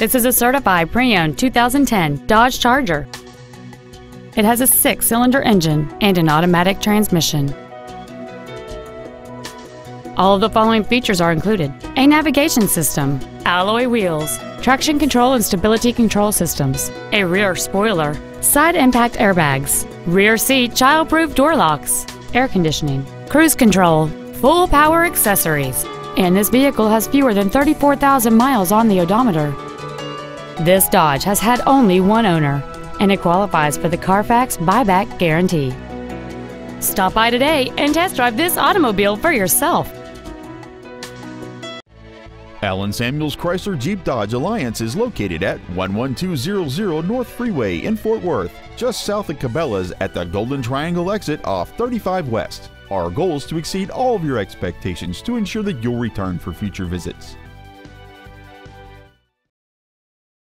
This is a certified pre-owned 2010 Dodge Charger. It has a 6-cylinder engine and an automatic transmission. All of the following features are included: a navigation system, alloy wheels, traction control and stability control systems, a rear spoiler, side impact airbags, rear seat child-proof door locks, air conditioning, cruise control, full power accessories, and this vehicle has fewer than 34,000 miles on the odometer. This Dodge has had only one owner, and it qualifies for the Carfax buyback guarantee. Stop by today and test drive this automobile for yourself. Allen Samuels Chrysler Jeep Dodge Alliance is located at 11200 North Freeway in Fort Worth, just south of Cabela's at the Golden Triangle exit off 35 West. Our goal is to exceed all of your expectations to ensure that you'll return for future visits.